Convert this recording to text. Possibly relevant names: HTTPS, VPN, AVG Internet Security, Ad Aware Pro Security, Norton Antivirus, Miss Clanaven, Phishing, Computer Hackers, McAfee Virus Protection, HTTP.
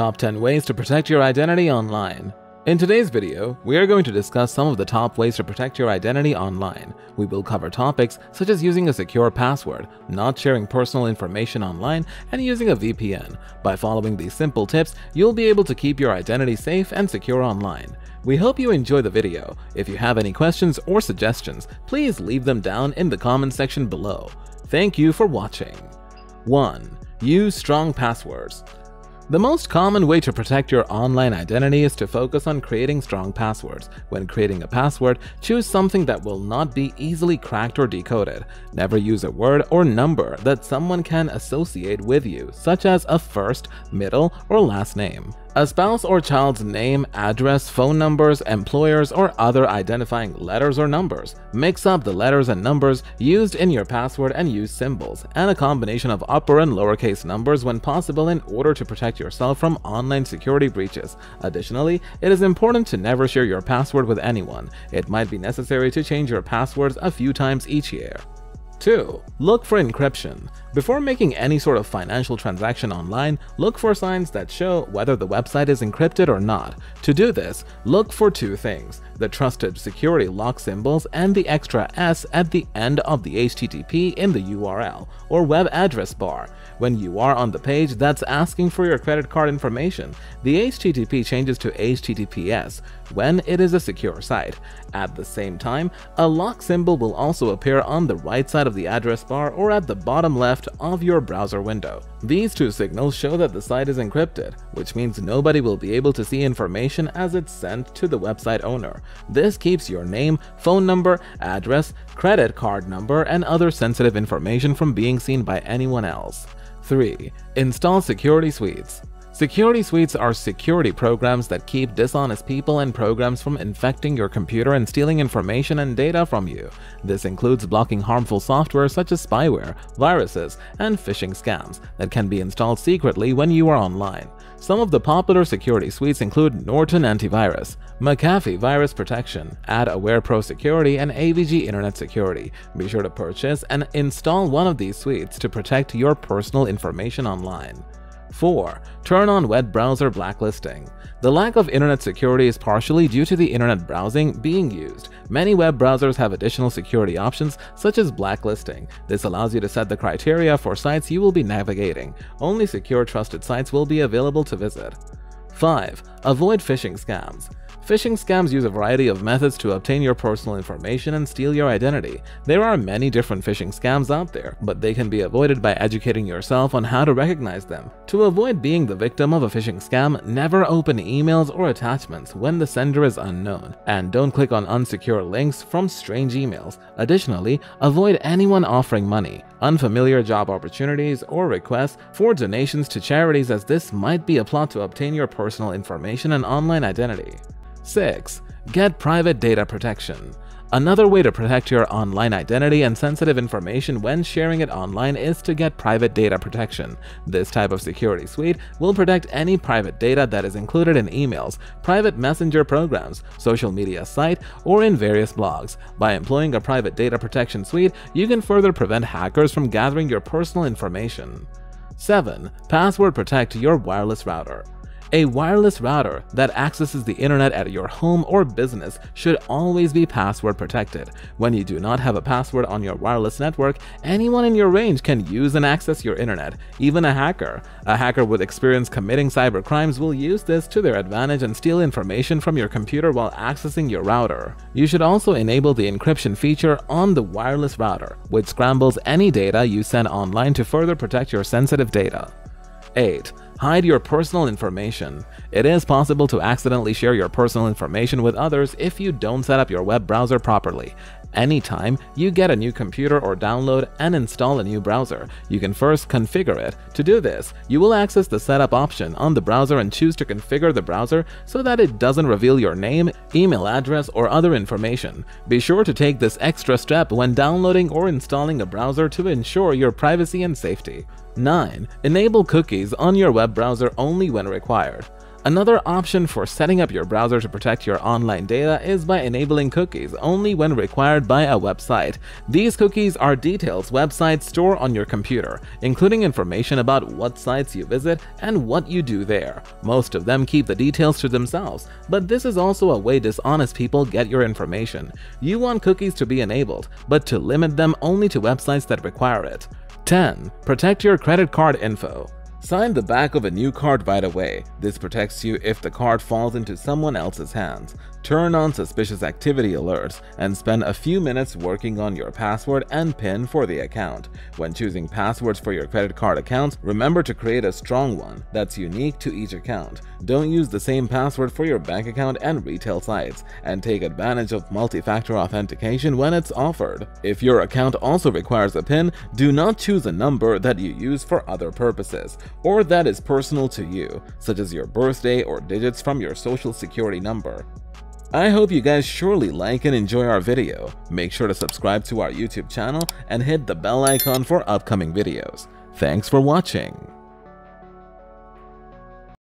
Top 10 Ways to Protect Your Identity Online. In today's video, we are going to discuss some of the top ways to protect your identity online. We will cover topics such as using a secure password, not sharing personal information online, and using a VPN. By following these simple tips, you'll be able to keep your identity safe and secure online. We hope you enjoy the video. If you have any questions or suggestions, please leave them down in the comment section below. Thank you for watching. 1. Use strong passwords. The most common way to protect your online identity is to focus on creating strong passwords. When creating a password, choose something that will not be easily cracked or decoded. Never use a word or number that someone can associate with you, such as a first, middle, or last name. A spouse or child's name, address, phone numbers, employers, or other identifying letters or numbers. Mix up the letters and numbers used in your password and use symbols, and a combination of upper and lowercase numbers when possible in order to protect yourself from online security breaches. Additionally, it is important to never share your password with anyone. It might be necessary to change your passwords a few times each year. 2. Look for encryption. Before making any sort of financial transaction online, look for signs that show whether the website is encrypted or not. To do this, look for two things: the trusted security lock symbols and the extra S at the end of the HTTP in the URL or web address bar. When you are on the page that's asking for your credit card information, the HTTP changes to HTTPS when it is a secure site. At the same time, a lock symbol will also appear on the right side of the address bar or at the bottom left of your browser window. These two signals show that the site is encrypted, which means nobody will be able to see information as it's sent to the website owner. This keeps your name, phone number, address, credit card number, and other sensitive information from being seen by anyone else. 3. Install security suites. Security suites are security programs that keep dishonest people and programs from infecting your computer and stealing information and data from you. This includes blocking harmful software such as spyware, viruses, and phishing scams that can be installed secretly when you are online. Some of the popular security suites include Norton Antivirus, McAfee Virus Protection, Ad Aware Pro Security, and AVG Internet Security. Be sure to purchase and install one of these suites to protect your personal information online. 4. Turn on web browser blacklisting. The lack of internet security is partially due to the internet browsing being used. Many web browsers have additional security options such as blacklisting. This allows you to set the criteria for sites you will be navigating. Only secure, trusted sites will be available to visit. 5. Avoid phishing scams. Phishing scams use a variety of methods to obtain your personal information and steal your identity. There are many different phishing scams out there, but they can be avoided by educating yourself on how to recognize them. To avoid being the victim of a phishing scam, never open emails or attachments when the sender is unknown, and don't click on unsecure links from strange emails. Additionally, avoid anyone offering money, unfamiliar job opportunities, or requests for donations to charities, as this might be a plot to obtain your personal information and online identity. 6. Get private data protection. Another way to protect your online identity and sensitive information when sharing it online is to get private data protection. This type of security suite will protect any private data that is included in emails, private messenger programs, social media site, or in various blogs. By employing a private data protection suite, you can further prevent hackers from gathering your personal information. 7. Password protect your wireless router. A wireless router that accesses the internet at your home or business should always be password protected. When you do not have a password on your wireless network, anyone in your range can use and access your internet, even a hacker. A hacker with experience committing cyber crimes will use this to their advantage and steal information from your computer while accessing your router. You should also enable the encryption feature on the wireless router, which scrambles any data you send online to further protect your sensitive data. 8. Hide your personal information. It is possible to accidentally share your personal information with others if you don't set up your web browser properly. Anytime you get a new computer or download and install a new browser, you can first configure it. To do this, you will access the setup option on the browser and choose to configure the browser so that it doesn't reveal your name, email address, or other information. Be sure to take this extra step when downloading or installing a browser to ensure your privacy and safety. 9. Enable cookies on your web browser only when required. Another option for setting up your browser to protect your online data is by enabling cookies only when required by a website. These cookies are details websites store on your computer, including information about what sites you visit and what you do there. Most of them keep the details to themselves, but this is also a way dishonest people get your information. You want cookies to be enabled, but to limit them only to websites that require it. 10. Protect your credit card info. Sign the back of a new card right away. This protects you if the card falls into someone else's hands. Turn on suspicious activity alerts and spend a few minutes working on your password and PIN for the account. When choosing passwords for your credit card accounts, remember to create a strong one that's unique to each account. Don't use the same password for your bank account and retail sites, and take advantage of multi-factor authentication when it's offered. If your account also requires a PIN, do not choose a number that you use for other purposes or that is personal to you, such as your birthday or digits from your social security number. I hope you guys surely like and enjoy our video. Make sure to subscribe to our YouTube channel and hit the bell icon for upcoming videos. Thanks for watching.